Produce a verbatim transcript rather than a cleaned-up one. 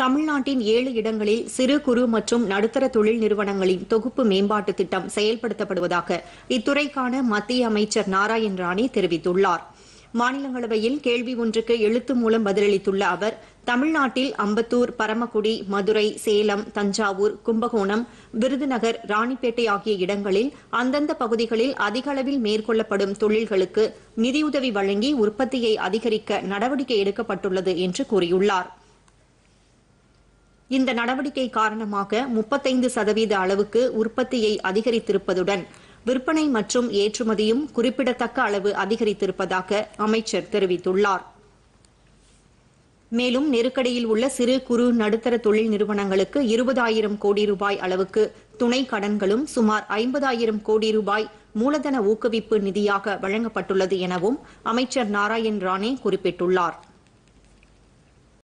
தமிழ்நாட்டின் ஏழு இடங்களில் சிறு குறு மற்றும் நடுத்தர தொழில் நிறுவனங்களின் தொகுப்பு மேம்பாட்டு திட்டம் செயல்படுத்தப்படுவதாக இத்துறைக்கான மத்திய அமைச்சர் நாராயண் ராணே தெரிவித்துள்ளார். மாநிலங்களவையில் கேள்வி ஒன்றுக்கு எழுத்து மூலம் பதிலளித்துள்ள அவர், தமிழ்நாட்டில் அம்பத்தூர், பரமக்குடி, மதுரை, சேலம், தஞ்சாவூர், கும்பகோணம், விருதுநகர், ராணிப்பேட்டை ஆகிய இடங்களில் அந்தந்த பகுதிகளில் அதிக அளவில் மேற்கொள்ளப்படும் தொழில்களுக்கு நிதியுதவி வழங்கி உற்பத்தியை அதிகரிக்க நடவடிக்கை எடுக்கப்பட்டுள்ளது என்று கூறியுள்ளார். இந்த நடவடிக்கை காரணமாக முப்பத்தைந்து சதவீத அளவுக்கு உற்பத்தியை அதிகரித்திருப்பதுடன் விற்பனை மற்றும் ஏற்றுமதியும் குறிப்பிடத்தக்க அளவு அதிகரித்திருப்பதாக அமைச்சர் தெரிவித்துள்ளார். மேலும் நெருக்கடியில் உள்ள சிறு குறு நடுத்தர தொழில் நிறுவனங்களுக்கு இருபதாயிரம் கோடி ரூபாய் அளவுக்கு துணை கடன்களும் சுமார் ஐம்பதாயிரம் கோடி ரூபாய் மூலதன ஊக்குவிப்பு நிதியாக வழங்கப்பட்டுள்ளது எனவும் அமைச்சர் நாராயண் ராணே குறிப்பிட்டுள்ளார்.